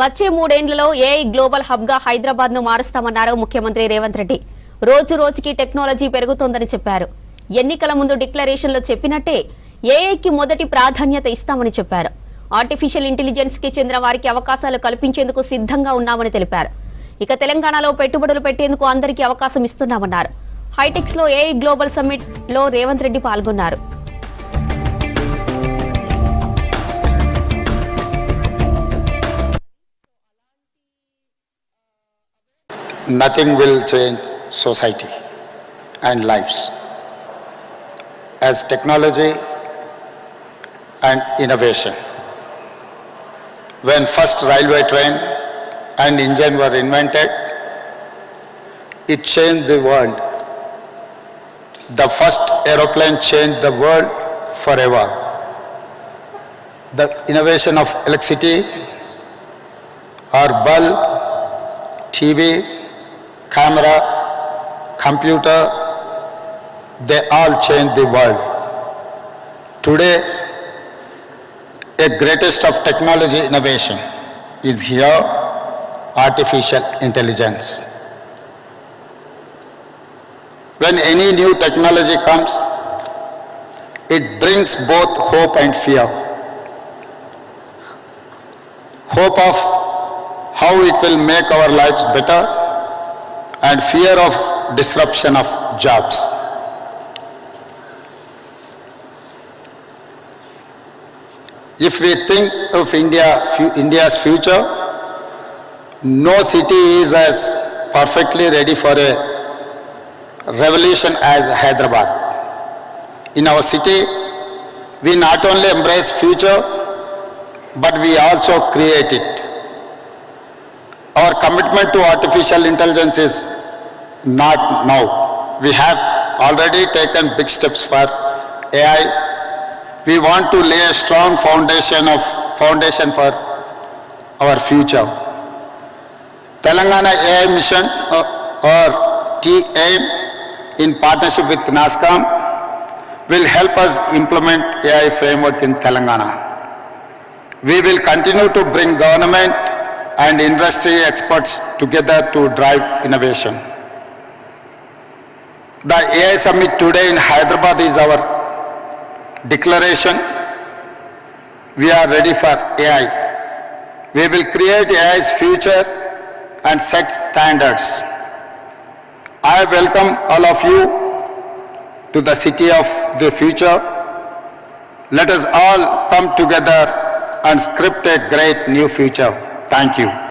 వచ్చే మూడేళ్లలో AI global hub గా హైదరాబాద్ ను మారుస్తామన్నారు ముఖ్యమంత్రి రేవంత్ రెడ్డి। రోజు రోజుకి టెక్నాలజీ పెరుగుతుందని చెప్పారు। ఎన్నికల ముందు డిక్లరేషన్ లో చెప్పినట్టే ఏఐ కి మొదటి ప్రాధాన్యత ఇస్తామని చెప్పారు। ఆర్టిఫిషియల్ ఇంటెలిజెన్స్ కి చెందిన వారికి అవకాశాలు కల్పించేందుకు సిద్ధంగా ఉన్నామని తెలిపారు। ఇక తెలంగాణలో పెట్టుబడులు పెట్టేందుకు అందరికీ అవకాశం ఇస్తున్నామన్నారు। హైటెక్స్ లో ఏఐ గ్లోబల్ సమ్మిట్ లో రేవంత్ రెడ్డి పాల్గొన్నారు। Nothing will change society and lives as technology and innovation. When first railway train and engine were invented, it changed the world. The first aeroplane changed the world forever. The innovation of electricity, our bulb, TV, camera, computer, they all change the world. Today, a greatest of technology innovation is here, artificial intelligence. When any new technology comes, it brings both hope and fear. Hope of how it will make our lives better, and fear of disruption of jobs. If we think of India's future, no city is as perfectly ready for a revolution as Hyderabad. In our city, we not only embrace future, but we also create it. Our commitment to artificial intelligence is not now. We have already taken big steps for AI. We want to lay a strong foundation for our future. Telangana AI Mission or TAIM in partnership with NASCOM will help us implement AI framework in Telangana. We will continue to bring government and industry experts together to drive innovation. The AI Summit today in Hyderabad is our declaration. We are ready for AI. We will create AI's future and set standards. I welcome all of you to the city of the future. Let us all come together and script a great new future. Thank you.